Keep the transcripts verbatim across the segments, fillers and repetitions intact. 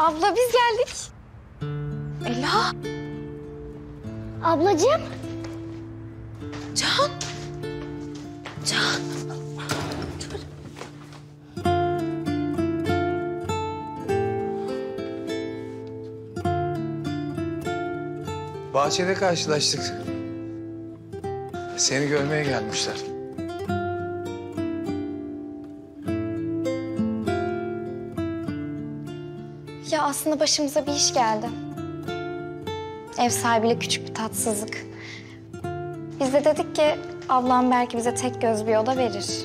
Abla biz geldik. Ela. Ablacığım. Can. Can. Dur. Bahçede karşılaştık. Seni görmeye gelmişler. Ya aslında başımıza bir iş geldi. Ev sahibiyle küçük bir tatsızlık. Biz de dedik ki ablam belki bize tek göz bir oda verir.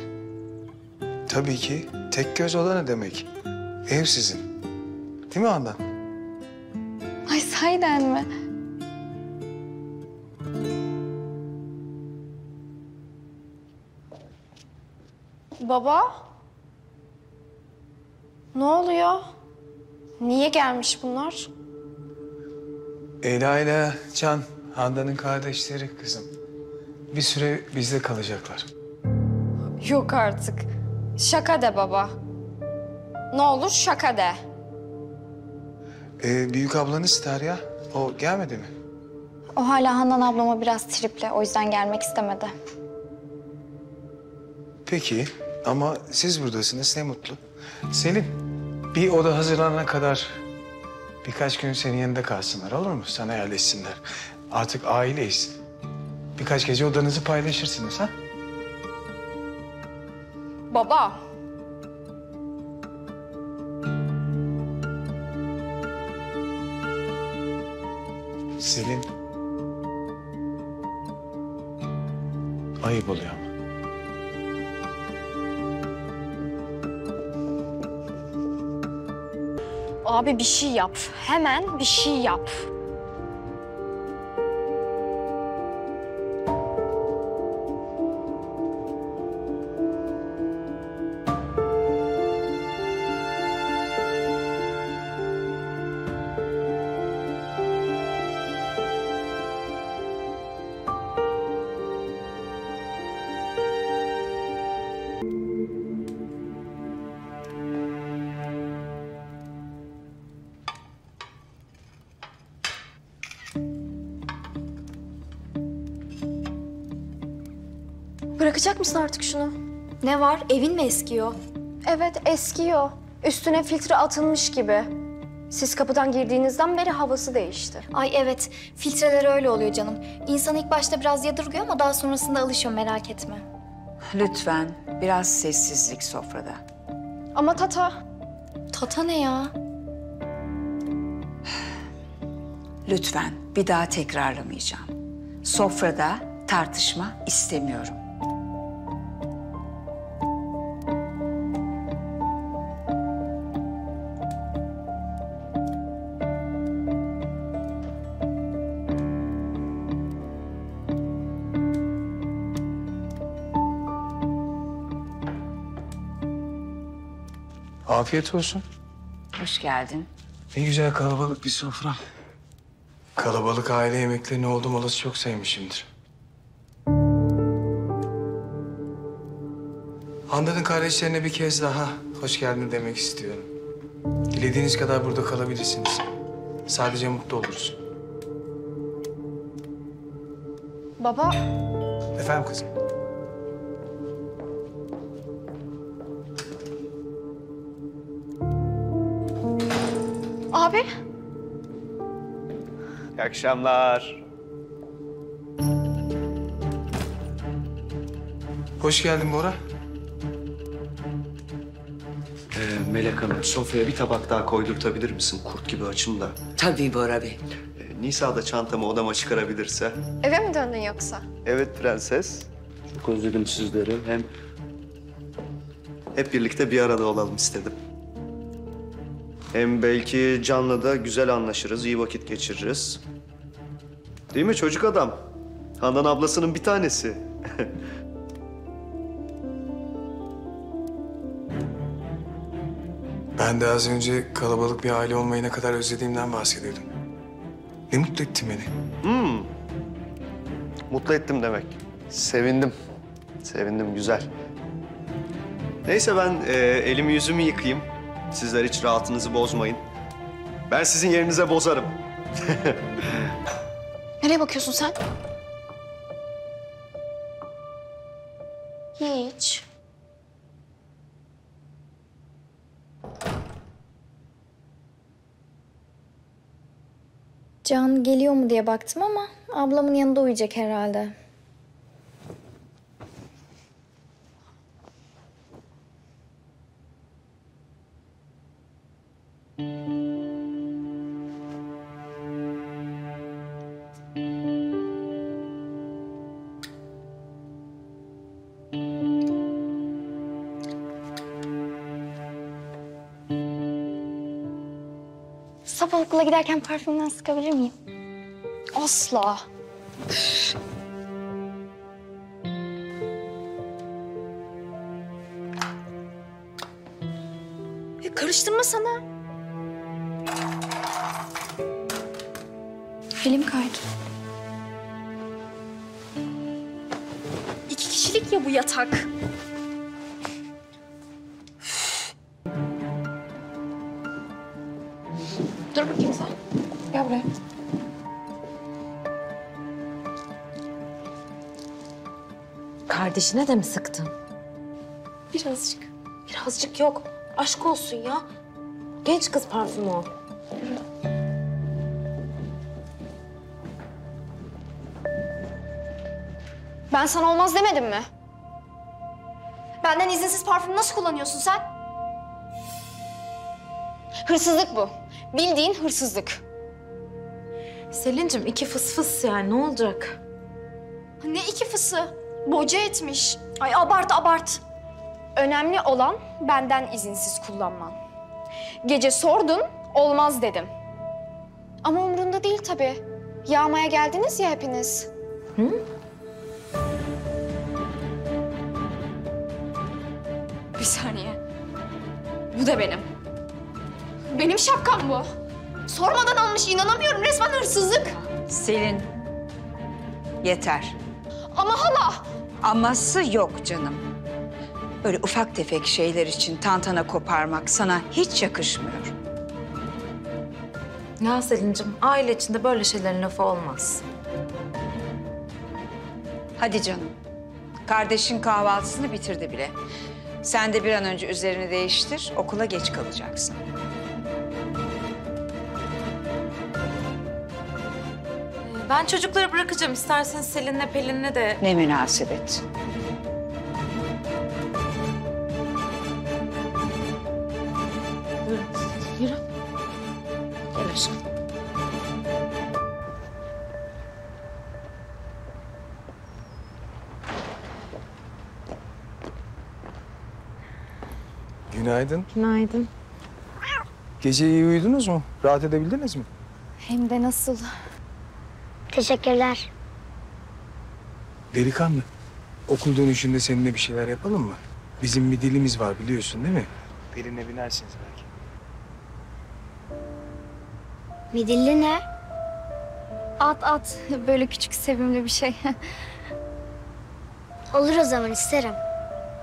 Tabii ki. Tek göz oda ne demek? Ev sizin. Değil mi Handan? Ay sahiden mi? Baba? Ne oluyor? Niye gelmiş bunlar? Ela ile Can, Handan'ın kardeşleri kızım. Bir süre bizde kalacaklar. Yok artık. Şaka de baba. Ne olur şaka de. Ee, büyük ablanız Derya, o gelmedi mi? O hala Handan ablama biraz triple, o yüzden gelmek istemedi. Peki, ama siz buradasınız, ne mutlu. Selin, bir oda hazırlanana kadar birkaç gün senin yanında kalsınlar, olur mu? Sana yerleşsinler. Artık aileyiz. Birkaç gece odanızı paylaşırsınız, ha? Baba. Selin. Ayıp oluyor ama. Abi bir şey yap. Hemen bir şey yap. Bırakacak mısın artık şunu? Ne var? Evin mi eskiyor? Evet, eskiyor. Üstüne filtre atılmış gibi. Siz kapıdan girdiğinizden beri havası değişti. Ay evet, filtreler öyle oluyor canım. İnsan ilk başta biraz yadırgıyor ama daha sonrasında alışıyor, merak etme. Lütfen, biraz sessizlik sofrada. Ama Tata. Tata ne ya? Lütfen, bir daha tekrarlamayacağım. Sofrada tartışma istemiyorum. Afiyet olsun. Hoş geldin. Ne güzel kalabalık bir sofra. Kalabalık aile yemeklerini oldum olası çok sevmişimdir. Handan'ın kardeşlerine bir kez daha hoş geldin demek istiyorum. Dilediğiniz kadar burada kalabilirsiniz. Sadece mutlu oluruz. Baba. Efendim kızım. Abi. İyi akşamlar. Hoş geldin Bora. Ee, Melek Hanım, sofraya bir tabak daha koydurtabilir misin? Kurt gibi açın da. Tabii Bora Bey. Ee, Nisa da çantamı odama çıkarabilirse. Eve mi döndün yoksa? Evet prenses. Çok özledim sizleri. Hem hep birlikte bir arada olalım istedim. Hem belki Can'la da güzel anlaşırız, iyi vakit geçiririz. Değil mi çocuk adam? Handan ablasının bir tanesi. Ben de az önce kalabalık bir aile olmayı ne kadar özlediğimden bahsediyordum. Ne mutlu ettin beni. Hmm. Mutlu ettim demek. Sevindim. Sevindim, güzel. Neyse ben e, elimi yüzümü yıkayayım. Sizler hiç rahatınızı bozmayın. Ben sizin yerinize bozarım. Nereye bakıyorsun sen? Hiç. Can geliyor mu diye baktım ama ablamın yanında uyuyacak herhalde. Sabah okula giderken parfümden sıkabilir miyim? Asla. E, karıştırma sana. Elim kaydı. İki kişilik ya bu yatak. Dur bakayım sen. Gel buraya. Kardeşine de mi sıktın? Birazcık. Birazcık yok. Aşk olsun ya. Genç kız parfümü o. Ben sana olmaz demedim mi? Benden izinsiz parfüm nasıl kullanıyorsun sen? Hırsızlık bu. Bildiğin hırsızlık. Selin'cim iki fıs fıs yani ne olacak? Ne iki fısı? Boca etmiş. Ay abart abart. Önemli olan benden izinsiz kullanman. Gece sordun olmaz dedim. Ama umrunda değil tabii. Yağmaya geldiniz ya hepiniz. Hı? Bir saniye. Bu da benim. Benim şapkam bu. Sormadan almış, inanamıyorum. Resmen hırsızlık. Selin, yeter. Ama hala. Aması yok canım. Böyle ufak tefek şeyler için tantana koparmak sana hiç yakışmıyor. Ya Selin'cim, aile içinde böyle şeylerin lafı olmaz. Hadi canım. Kardeşin kahvaltısını bitirdi bile. Sen de bir an önce üzerini değiştir, okula geç kalacaksın. Ben çocukları bırakacağım. İsterseniz Selin'le Pelin'le de... Ne münasebet. Yürü. Yürü. Gel aşkım. Günaydın. Günaydın. Gece iyi uyudunuz mu? Rahat edebildiniz mi? Hem de nasıl? Teşekkürler. Delikanlı, okul dönüşünde seninle bir şeyler yapalım mı? Bizim bir dilimiz var biliyorsun değil mi? Pelin'e binersiniz belki. Bir dilli ne? At at, böyle küçük sevimli bir şey. Olur o zaman, isterim.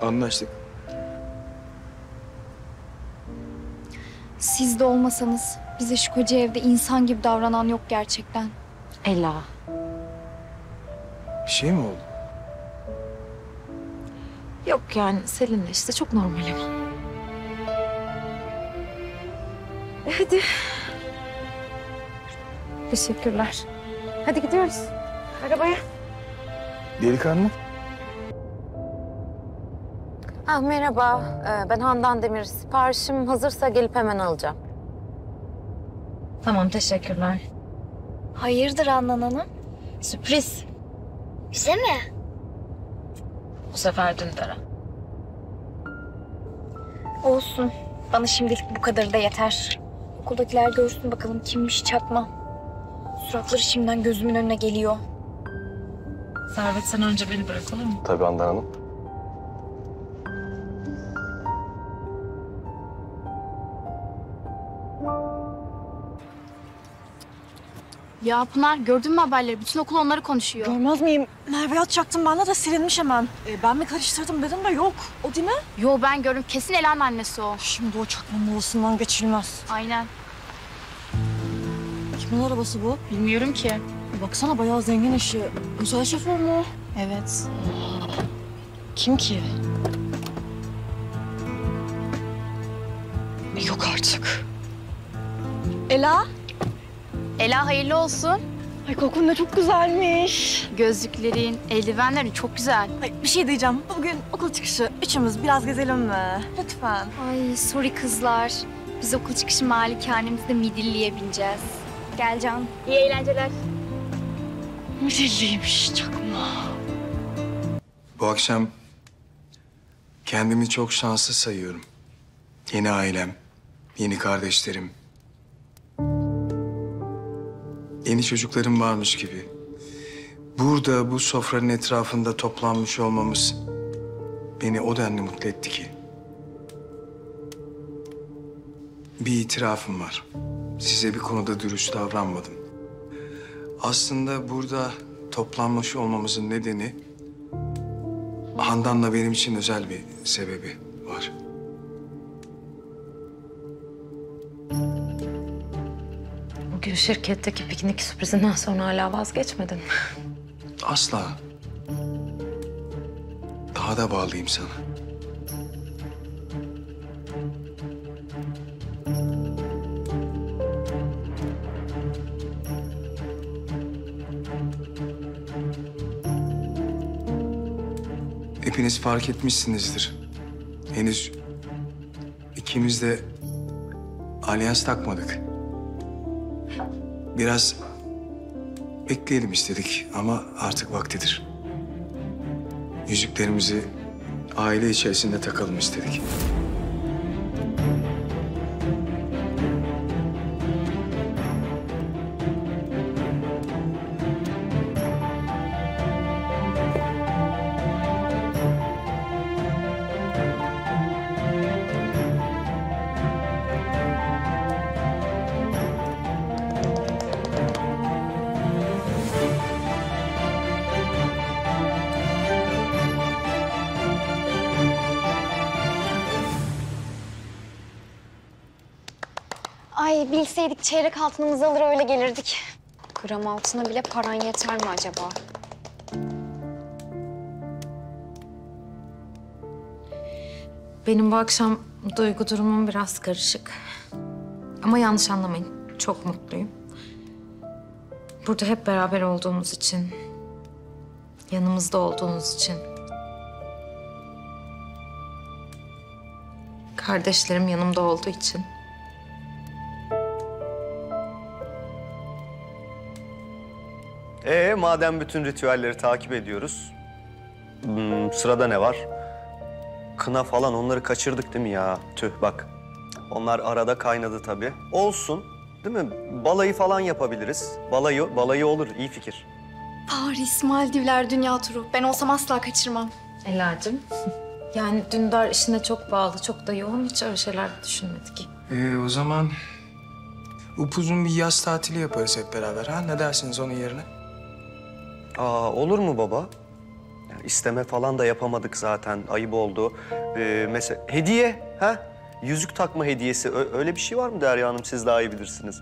Anlaştık. Siz de olmasanız bize şu koca evde insan gibi davranan yok gerçekten. Ela. Bir şey mi oldu? Yok yani Selin'le işte çok normalim. Hadi. Teşekkürler. Hadi gidiyoruz. Arabaya. Delikanlı. Ah merhaba. Ee, ben Handan Demir. Siparişim hazırsa gelip hemen alacağım. Tamam teşekkürler. Hayırdır Handan Hanım? Sürpriz. Bize mi? Bu sefer Dündar'a. Olsun. Bana şimdilik bu kadarı da yeter. Okuldakiler görsün bakalım kimmiş çakma. Suratları şimdiden gözümün önüne geliyor. Servet sen önce beni bırak olur mu? Tabii Handan Hanım. Ya Pınar gördün mü haberleri? Bütün okul onları konuşuyor. Görmez miyim? Merve'ye atacaktım bana da silinmiş hemen. E, ben mi karıştırdım dedim de yok. O değil mi? Yo ben gördüm. Kesin Ela'nın annesi o. Şimdi o çakmanın arasından geçilmez. Aynen. Kimin arabası bu? Bilmiyorum ki. Baksana bayağı zengin işi. Özel şoför mü? Evet. Kim ki? Yok artık. Ela? Ela hayırlı olsun. Ay kokun da çok güzelmiş. Gözlüklerin, eldivenlerin çok güzel. Ay, bir şey diyeceğim. Bugün okul çıkışı. Üçümüz biraz gezelim mi? Lütfen. Ay sorry kızlar. Biz okul çıkışı malikanemizde midilliye bineceğiz. Gel Can. İyi eğlenceler. Midilliymiş çakma. Bu akşam kendimi çok şanslı sayıyorum. Yeni ailem, yeni kardeşlerim. Yeni çocuklarım varmış gibi. Burada bu sofranın etrafında toplanmış olmamız beni o denli mutlu etti ki. Bir itirafım var. Size bir konuda dürüst davranmadım. Aslında burada toplanmış olmamızın nedeni Handan'la benim için özel bir sebebi var. Bugün şirketteki piknik sürprizinden sonra hala vazgeçmedin mi? Asla. Daha da bağlıyım sana. Hepiniz fark etmişsinizdir. Henüz ikimiz de alyans takmadık. Biraz bekleyelim istedik ama artık vaktidir. Yüzüklerimizi aile içerisinde takalım istedik. Bilseydik çeyrek altınımızı alır öyle gelirdik. Gram altına bile paran yeter mi acaba? Benim bu akşam duygu durumum biraz karışık. Ama yanlış anlamayın. Çok mutluyum. Burada hep beraber olduğumuz için, yanımızda olduğunuz için. Kardeşlerim yanımda olduğu için. Ee, madem bütün ritüelleri takip ediyoruz, hmm, sırada ne var? Kına falan onları kaçırdık değil mi ya? Tüh bak, onlar arada kaynadı tabii. Olsun, değil mi? Balayı falan yapabiliriz. Balayı, balayı olur, iyi fikir. Paris, Maldivler, dünya turu. Ben olsam asla kaçırmam. Ela'cığım, yani Dündar işine çok bağlı, çok da yoğun. Hiç öyle şeyler düşünmedik. Ee, o zaman upuzun bir yaz tatili yaparız hep beraber ha? Ne dersiniz onun yerine? Aa, olur mu baba? Yani isteme falan da yapamadık zaten, ayıp oldu. Ee, mesela hediye, ha? Yüzük takma hediyesi, Ö öyle bir şey var mı Derya Hanım? Siz daha iyi bilirsiniz.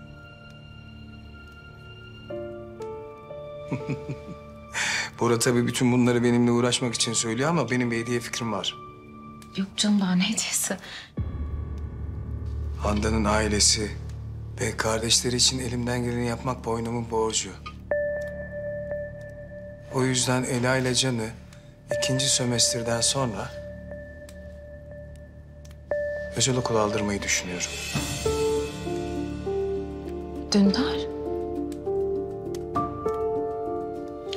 Bora tabii bütün bunları benimle uğraşmak için söylüyor ama benim bir hediye fikrim var. Yok canım, daha ne hediyesi? Handan'ın ailesi ve kardeşleri için elimden geleni yapmak boynumun borcu. O yüzden Ela ile Can'ı ikinci sömestrden sonra özel okul aldırmayı düşünüyorum. Dündar.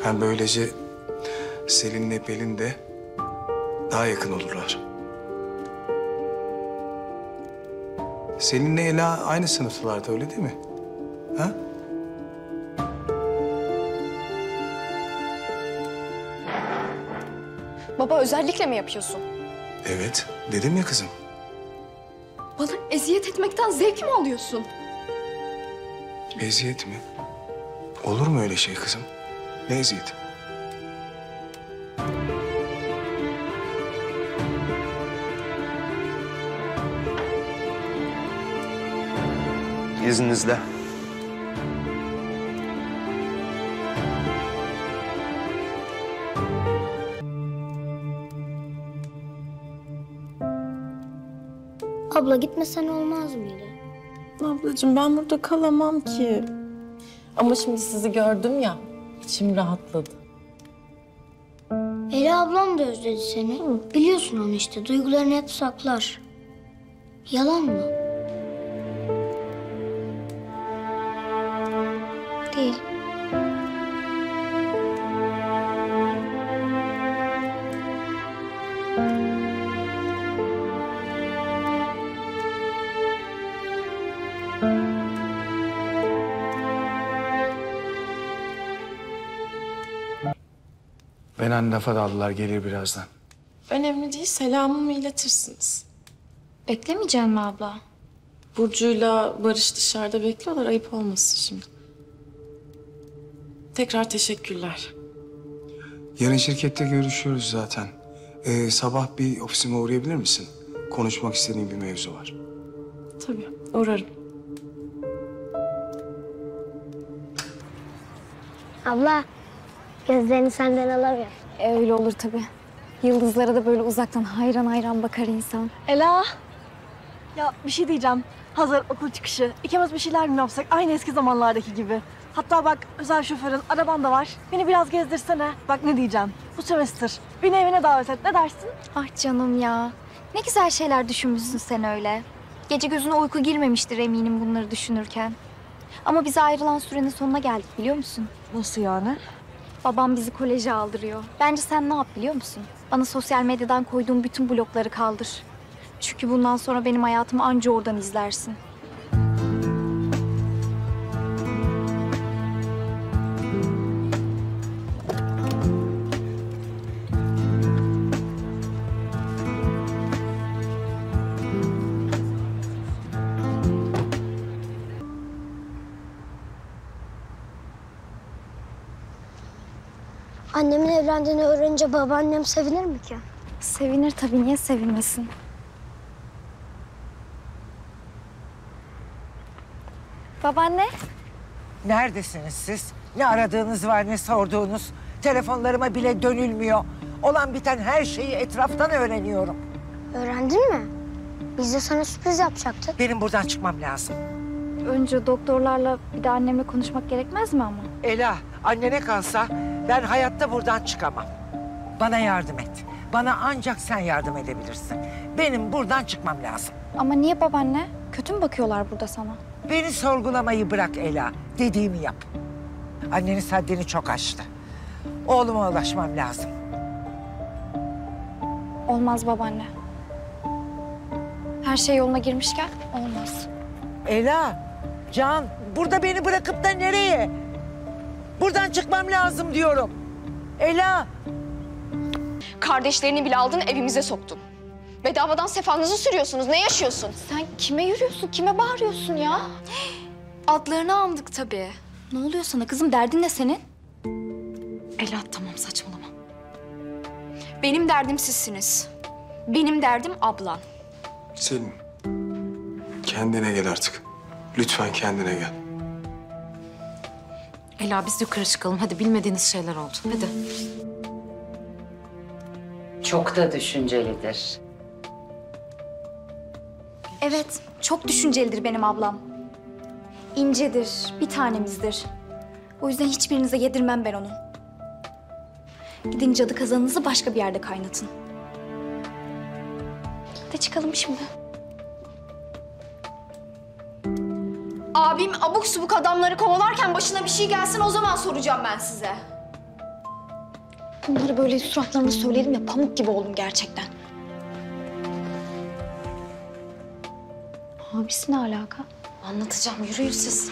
Hem böylece Selin'le Pelin de daha yakın olurlar. Selin'le Ela aynı sınıflarda öyle değil mi? Ha? Baba özellikle mi yapıyorsun? Evet, dedim ya kızım. Bana eziyet etmekten zevk mi alıyorsun? Eziyet mi? Olur mu öyle şey kızım? Ne eziyeti? İzninizle. Abla gitmesen olmaz mıydı? Ablacığım ben burada kalamam ki. Ama şimdi sizi gördüm ya, içim rahatladı. Ela ablam da özledi seni. Hı. Biliyorsun onu işte, duygularını hep saklar. Yalan mı? Değil. Benen lafa daldılar, gelir birazdan. Önemli değil, selamımı iletirsiniz. Beklemeyeceğim mi abla? Burcu'yla Barış dışarıda bekliyorlar, ayıp olmasın şimdi. Tekrar teşekkürler. Yarın şirkette görüşüyoruz zaten. Ee, sabah bir ofisime uğrayabilir misin? Konuşmak istediğim bir mevzu var. Tabii, uğrarım. Abla, gözlerini senden alamıyorum. E, öyle olur tabii. Yıldızlara da böyle uzaktan hayran hayran bakar insan. Ela! Ya bir şey diyeceğim. Hazır okul çıkışı. İkimiz bir şeyler mi yapsak? Aynı eski zamanlardaki gibi. Hatta bak özel şoförün, araban da var. Beni biraz gezdirsene. Bak ne diyeceğim. Bu semester beni evine davet et. Ne dersin? Ah canım ya. Ne güzel şeyler düşünmüşsün sen öyle. Gece gözüne uyku girmemiştir eminim bunları düşünürken. Ama bize ayrılan sürenin sonuna geldik biliyor musun? Nasıl yani? Babam bizi koleje aldırıyor. Bence sen ne yap biliyor musun? Bana sosyal medyadan koyduğum bütün blokları kaldır. Çünkü bundan sonra benim hayatımı anca oradan izlersin. Annemin evlendiğini öğrenince babaannem sevinir mi ki? Sevinir tabii, niye sevinmesin? Babaanne? Neredesiniz siz? Ne aradığınız var, ne sorduğunuz. Telefonlarıma bile dönülmüyor. Olan biten her şeyi etraftan öğreniyorum. Öğrendin mi? Biz de sana sürpriz yapacaktık. Benim buradan çıkmam lazım. Önce doktorlarla bir de annemle konuşmak gerekmez mi ama? Ela, annene kalsa ben hayatta buradan çıkamam. Bana yardım et. Bana ancak sen yardım edebilirsin. Benim buradan çıkmam lazım. Ama niye babaanne? Kötü mü bakıyorlar burada sana? Beni sorgulamayı bırak Ela. Dediğimi yap. Annenin haddini çok aştı. Oğluma ulaşmam lazım. Olmaz babaanne. Her şey yoluna girmişken olmaz. Ela, Can, burada beni bırakıp da nereye? Buradan çıkmam lazım diyorum. Ela! Kardeşlerini bile aldın, evimize soktun. Bedavadan sefanızı sürüyorsunuz, ne yaşıyorsun? Sen kime yürüyorsun, kime bağırıyorsun ya? Adlarını andık tabii. Ne oluyor sana kızım, derdin ne senin? Ela tamam, saçmalama. Benim derdim sizsiniz. Benim derdim ablan. Selim, kendine gel artık. Lütfen kendine gel. Ela biz yukarı çıkalım. Hadi bilmediğiniz şeyler oldu. Hadi. Çok da düşüncelidir. Evet, çok düşüncelidir benim ablam. İncedir, bir tanemizdir. O yüzden hiçbirinize yedirmem ben onu. Gidin cadı kazanınızı başka bir yerde kaynatın. Hadi çıkalım şimdi. Abim abuk subuk adamları kovalarken başına bir şey gelsin, o zaman soracağım ben size. Bunları böyle suratlarına söyleyelim ya, pamuk gibi oldum gerçekten. Abisi ne alaka? Anlatacağım, yürüyün siz.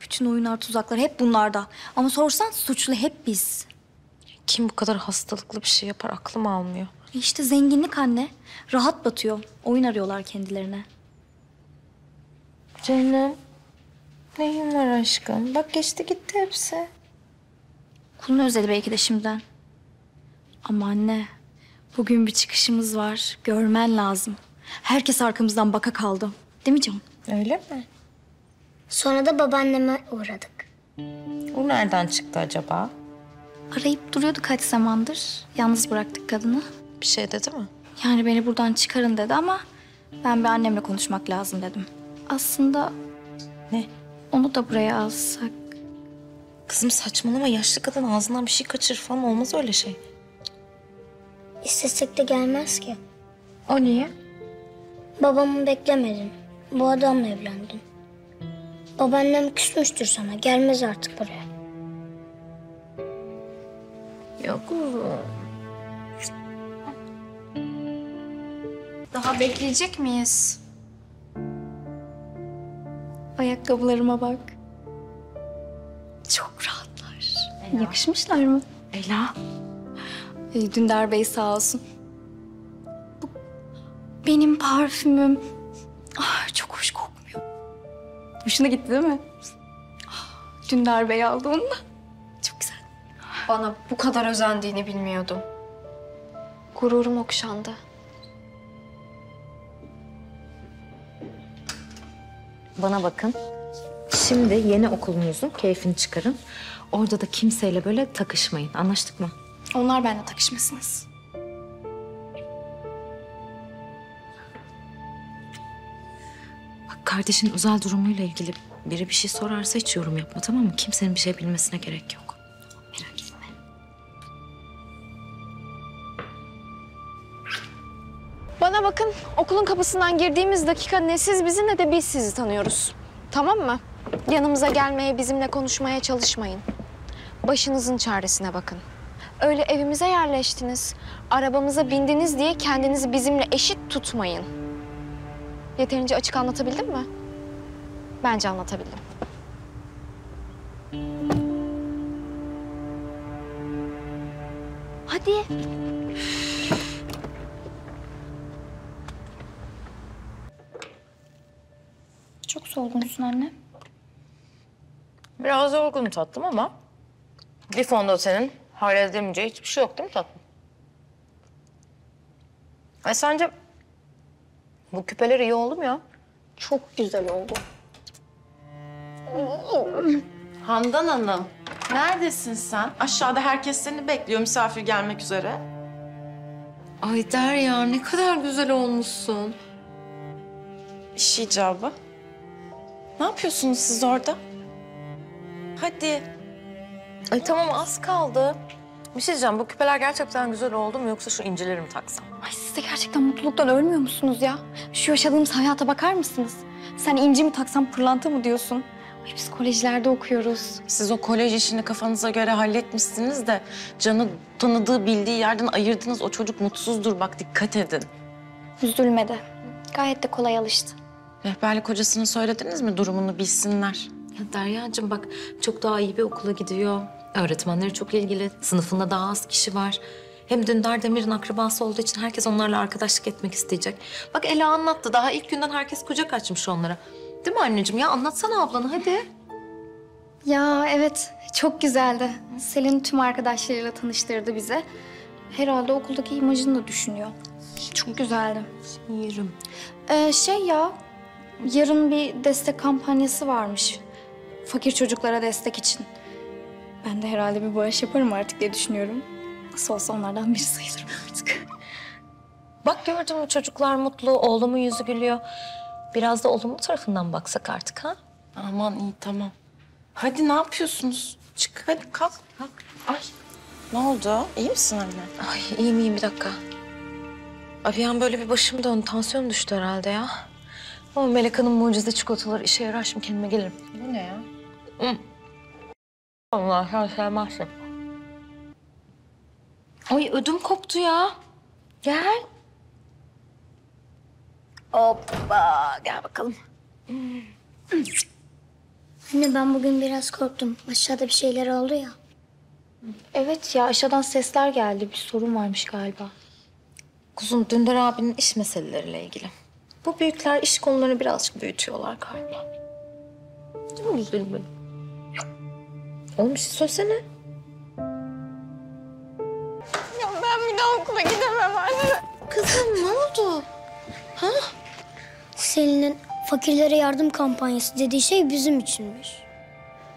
Bütün oyunlar, tuzaklar hep bunlarda. Ama sorsan suçlu hep biz. Kim bu kadar hastalıklı bir şey yapar aklım almıyor. İşte zenginlik anne. Rahat batıyor. Oyun arıyorlar kendilerine. Cennem, neyin var aşkım? Bak geçti gitti hepsi. Kulunu özledi belki de şimdiden. Ama anne, bugün bir çıkışımız var. Görmen lazım. Herkes arkamızdan baka kaldı. Değil mi canım? Öyle mi? Sonra da babaanneme uğradık. O nereden çıktı acaba? Arayıp duruyordu kaç zamandır. Yalnız bıraktık kadını. Bir şey dedi mi? Yani beni buradan çıkarın dedi ama ben bir annemle konuşmak lazım dedim. Aslında... Ne? Onu da buraya alsak. Kızım saçmalama, yaşlı kadın ağzından bir şey kaçır falan, olmaz öyle şey. İstesek de gelmez ki. O niye? Babamı beklemedim. Bu adamla evlendim. Babaannem küsmüştür sana, gelmez artık buraya. Yok oğlum. Daha bekleyecek miyiz? Ayakkabılarıma bak. Çok rahatlar. Ela. Yakışmışlar mı? Ela. Ee, Dündar Bey sağ olsun. Bu benim parfümüm. Ah, çok hoş kokmuyor. Hoşuna gitti değil mi? Ah, Dündar Bey aldı onu da. Çok güzel. Bana bu kadar özendiğini bilmiyordum. Gururum okşandı. Bana bakın. Şimdi yeni okulunuzun keyfini çıkarın. Orada da kimseyle böyle takışmayın. Anlaştık mı? Onlar benimle takışmasınız. Bak kardeşin özel durumuyla ilgili biri bir şey sorarsa hiç yorum yapma, tamam mı? Kimsenin bir şey bilmesine gerek yok. Merak etme. Bana bakın, okulun kapısından girdiğimiz dakika ne siz bizi ne de biz sizi tanıyoruz. Tamam mı? Yanımıza gelmeye, bizimle konuşmaya çalışmayın. Başınızın çaresine bakın. Öyle evimize yerleştiniz, arabamıza bindiniz diye kendinizi bizimle eşit tutmayın. Yeterince açık anlatabildim mi? Bence anlatabildim. Hadi. Çok solgunsun anne. Biraz yorgunum tatlım ama bir fonda senin halledemeyeceği hiçbir şey yok değil mi tatlım? E sence bu küpeler iyi oldu mu ya? Çok güzel oldu. Handan Hanım, neredesin sen? Aşağıda herkes seni bekliyor, misafir gelmek üzere. Ay Derya, ne kadar güzel olmuşsun. İş icabı. Ne yapıyorsunuz siz orada? Hadi. Ay tamam, az kaldı. Bir şey diyeceğim, bu küpeler gerçekten güzel oldu mu yoksa şu incileri mi taksam? Ay siz de gerçekten mutluluktan ölmüyor musunuz ya? Şu yaşadığımız hayata bakar mısınız? Sen inci mi taksam pırlanta mı diyorsun? Ay biz kolejlerde okuyoruz. Siz o kolej işini kafanıza göre halletmişsiniz de... Can'ı tanıdığı, bildiği yerden ayırdınız. O çocuk mutsuzdur, bak dikkat edin. Üzülmedi. Gayet de kolay alıştı. Rehberlik hocasına söylediniz mi durumunu bilsinler? Ya Derya'cığım bak, çok daha iyi bir okula gidiyor. Öğretmenleri çok ilgili. Sınıfında daha az kişi var. Hem Dündar Demir'in akrabası olduğu için herkes onlarla arkadaşlık etmek isteyecek. Bak Ela anlattı. Daha ilk günden herkes kucak açmış onlara. Değil mi anneciğim? Ya anlatsana ablanı hadi. Ya evet, çok güzeldi. Selin tüm arkadaşlarıyla tanıştırdı bize. Herhalde okuldaki imajını da düşünüyor. Çok güzeldi. Yerim. Ee, şey ya, yarın bir destek kampanyası varmış. Fakir çocuklara destek için. Ben de herhalde bir bağış yaparım artık diye düşünüyorum. Nasıl olsa onlardan biri sayılırım artık. Bak gördün mü, çocuklar mutlu, oğlumun yüzü gülüyor. Biraz da oğlumun tarafından baksak artık ha? Aman iyi, tamam. Hadi ne yapıyorsunuz? Çık hadi kalk. Kalk. Ay ne oldu? İyi misin anne? Ay iyiyim iyiyim, bir dakika. Ay bir an böyle bir başım döndü, tansiyon düştü herhalde ya. Ama Melek Hanım mucize çikolataları işe yarar, şimdi kendime gelirim. Bu ne ya? Hmm. Allah sen sevmezsin. Ay ödüm koptu ya. Gel. Hoppa gel bakalım. Hmm. Anne ben bugün biraz korktum. Aşağıda bir şeyler oldu ya. Evet ya, aşağıdan sesler geldi. Bir sorun varmış galiba. Kuzum Dündar abinin iş meseleleriyle ilgili. Bu büyükler iş konularını birazcık büyütüyorlar galiba. Değil mi güzelim benim? Oğlum bir şey söylesene. Ya ben bir daha okula gidemem anne. Kızım ne oldu? Ha? Selin'in fakirlere yardım kampanyası dediği şey bizim içinmiş.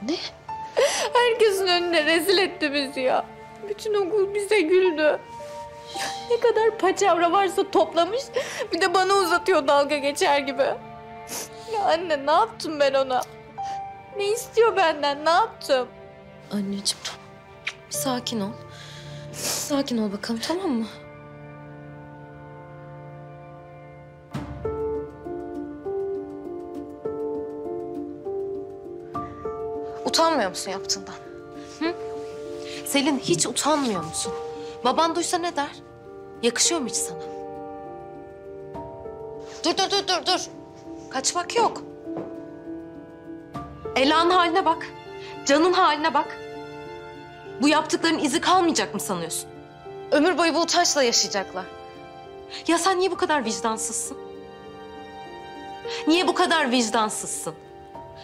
Ne? Herkesin önüne rezil etti bizi ya. bütün okul bize güldü. Ya ne kadar paçavra varsa toplamış, bir de bana uzatıyor dalga geçer gibi. Ya anne ne yaptım ben ona? Ne istiyor benden, ne yaptım? Anneciğim bir sakin ol. Sakin ol bakalım, tamam mı? Utanmıyor musun yaptığından? Hı? Selin, hiç utanmıyor musun? Baban duysa ne der? Yakışıyor mu hiç sana? Dur, dur, dur, dur, dur. Kaçmak yok. Ela'nın haline bak. Can'ın haline bak. Bu yaptıkların izi kalmayacak mı sanıyorsun? Ömür boyu bu utançla yaşayacaklar. Ya sen niye bu kadar vicdansızsın? Niye bu kadar vicdansızsın?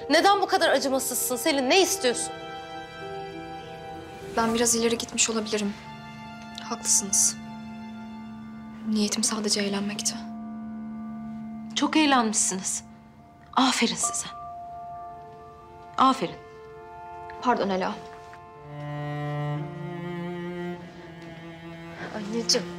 Neden bu kadar acımasızsın Selin? Ne istiyorsun? Ben biraz ileri gitmiş olabilirim. Haklısınız. Niyetim sadece eğlenmekti. Çok eğlenmişsiniz. Aferin size. Aferin. Pardon Ela. Anneciğim.